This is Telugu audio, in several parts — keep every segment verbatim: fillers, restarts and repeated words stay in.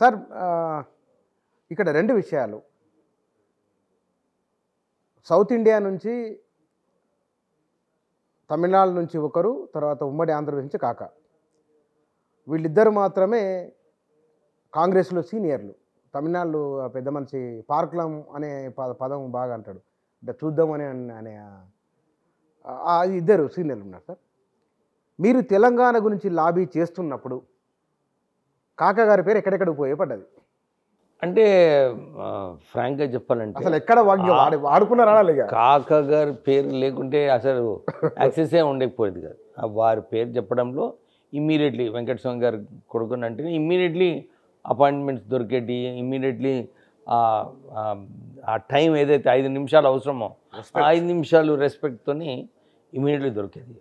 సార్ ఇక్కడ రెండు విషయాలు సౌత్ ఇండియా నుంచి తమిళనాడు నుంచి ఒకరు తర్వాత ఉమ్మడి ఆంధ్రప్రదేశ్ నుంచి కాక వీళ్ళిద్దరు మాత్రమే కాంగ్రెస్లో సీనియర్లు తమిళనాడు పెద్ద మనిషి పార్కులం అనే పదం బాగా అంటాడు చూద్దామని అనే ఇద్దరు సీనియర్లు ఉన్నారు సార్ మీరు తెలంగాణ గురించి లాబీ చేస్తున్నప్పుడు కాకగారి పేరు ఎక్కడెక్కడ పోయేపడ్డది అంటే ఫ్రాంక్గా చెప్పాలంటే అసలు ఎక్కడ వాక్యం వాడుకున్నారా లేక కాకగారి పేరు లేకుంటే అసలు యాక్సెసే ఉండకపోయేది కాదు వారి పేరు చెప్పడంలో ఇమ్మీడియట్లీ వెంకటస్వామి గారు కొడుకుని అంటే ఇమ్మీడియట్లీ అపాయింట్మెంట్స్ దొరికేటి ఇమ్మీడియట్లీ ఆ టైం ఏదైతే ఐదు నిమిషాలు అవసరమో ఐదు నిమిషాలు రెస్పెక్ట్తో ఇమ్మీడియట్లీ దొరికేది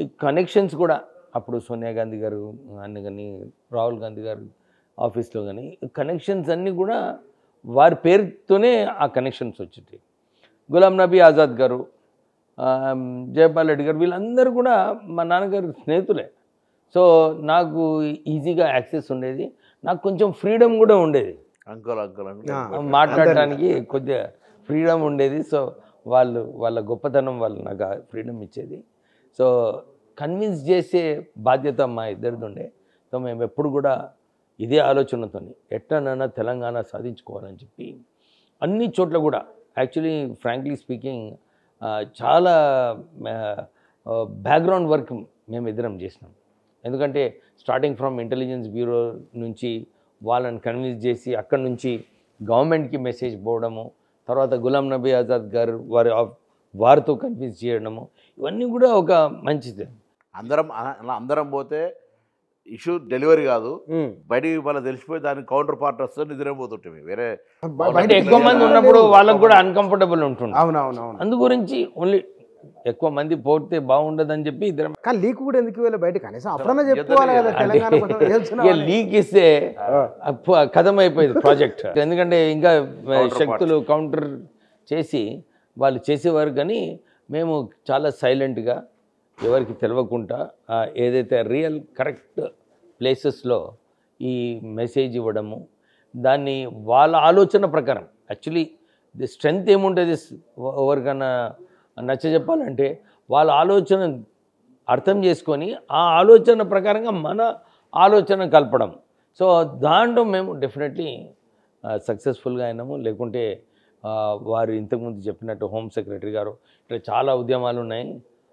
ఈ కనెక్షన్స్ కూడా అప్పుడు సోనియా గాంధీ గారు అన్నీ కానీ రాహుల్ గాంధీ గారు ఆఫీస్లో కానీ కనెక్షన్స్ అన్నీ కూడా వారి పేరుతోనే ఆ కనెక్షన్స్ వచ్చేవి గులాం నబీ ఆజాద్ గారు జయపాల్ అడిగారు వీళ్ళందరూ కూడా మా నాన్నగారు స్నేహితులే సో నాకు ఈజీగా యాక్సెస్ ఉండేది నాకు కొంచెం ఫ్రీడమ్ కూడా ఉండేది అంకుల్ అంకుల్ మాట్లాడడానికి కొద్దిగా ఫ్రీడమ్ ఉండేది సో వాళ్ళు వాళ్ళ గొప్పతనం వాళ్ళు నాకు ఫ్రీడమ్ ఇచ్చేది సో కన్విన్స్ చేసే బాధ్యత మా ఇద్దరిది ఉండే సో మేము ఎప్పుడు కూడా ఇదే ఆలోచనతో ఎట్టనైనా తెలంగాణ సాధించుకోవాలని చెప్పి అన్ని చోట్ల కూడా యాక్చువల్లీ ఫ్రాంక్లీ స్పీకింగ్ చాలా బ్యాక్గ్రౌండ్ వర్క్ మేము ఇద్దరం చేసినాం ఎందుకంటే స్టార్టింగ్ ఫ్రమ్ ఇంటెలిజెన్స్ బ్యూరో నుంచి వాళ్ళని కన్విన్స్ చేసి అక్కడి నుంచి గవర్నమెంట్కి మెసేజ్ పోవడము తర్వాత గులాం నబీ ఆజాద్ గారు వారి వారితో కన్విన్స్ చేయడము ఇవన్నీ కూడా ఒక మంచిది అందరం అందరం పోతే ఇష్యూ డెలివరీ కాదు బయటికి వాళ్ళ తెలిసిపోయి దానికి కౌంటర్ పార్ట్ వస్తే నిద్రపోతుంటాయి వేరే ఎక్కువ మంది ఉన్నప్పుడు వాళ్ళకు కూడా అన్కంఫర్టబుల్ ఉంటుంది అవునవునవును అందు గురించి ఓన్లీ ఎక్కువ మంది పోతే బాగుండదని చెప్పి ఇద్దరం కానీ లీక్ కూడా ఎందుకు బయటకు అనేసి అప్పుడన్నా చెప్పుకోవాలి కదా తెలంగాణ లీక్ ఇస్తే కథం అయిపోయింది ప్రాజెక్ట్ ఎందుకంటే ఇంకా శక్తులు కౌంటర్ చేసి వాళ్ళు చేసేవారు కానీ మేము చాలా సైలెంట్గా ఎవరికి తెలియకుండా ఏదైతే రియల్ కరెక్ట్ ప్లేసెస్లో ఈ మెసేజ్ ఇవ్వడము దాన్ని వాళ్ళ ఆలోచన ప్రకారం యాక్చువల్లీ ది స్ట్రెంగ్త్ ఏముంటుంది ఎవరికైనా నచ్చ చెప్పాలంటే వాళ్ళ ఆలోచన అర్థం చేసుకొని ఆ ఆలోచన ప్రకారంగా మన ఆలోచన కలపడం సో దాంట్లో మేము డెఫినెట్లీ సక్సెస్ఫుల్గా అయినాము లేకుంటే వారు ఇంతకుముందు చెప్పినట్టు హోమ్ సెక్రటరీ గారు ఇట్లా చాలా ఉద్యమాలు ఉన్నాయి